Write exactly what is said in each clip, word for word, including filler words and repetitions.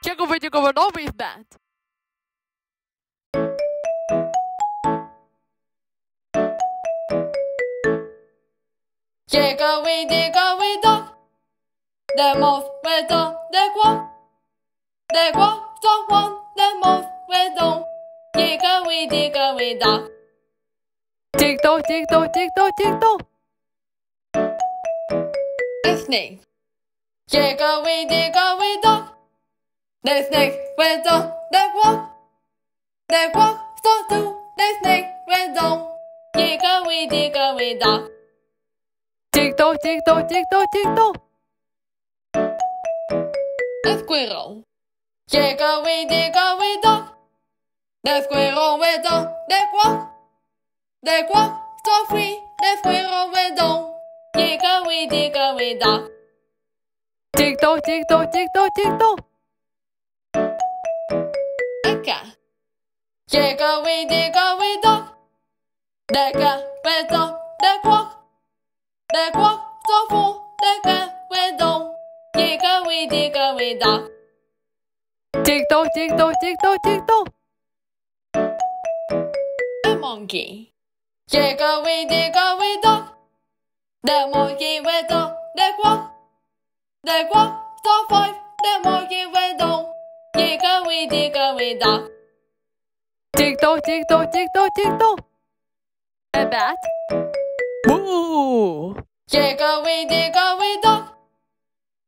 Check over, check over, always bad. Hickory dickory dock, the mouse went on the clock. The clock struck one, the mouse went on. Hickory dickory dock. Tick tock, tick tock, tick tock, tick tock. Listening. Hickory dickory dock, the snake went on the clock. The clock struck two, the snake went on. Hickory dickory dock. Tick tock, tick tock, tick tock, tick tock. The squirrel. Hickory dickory dock. The squirrel went on the clock. The clock struck three. The squirrel went on. Hickory dickory dock. Tick tock, tick tock, tick tock, tick tock. A cat. Hickory dickory dock. The cat went on the clock. The clock struck four, the cat went on. Hickory dickory dock. Tick tock, tick tock, tick tock, tick tock. A monkey. Hickory dickory dock. The monkey went on the clock. The clock struck five, the monkey went on. Hickory dickory dock. Tick tock, tick tock, tick tock, tick tock. A bat. Woo! Hickory dickory dock.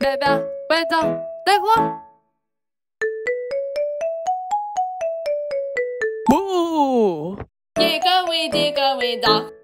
The bat went on the clock. Woo! Hickory dickory dock.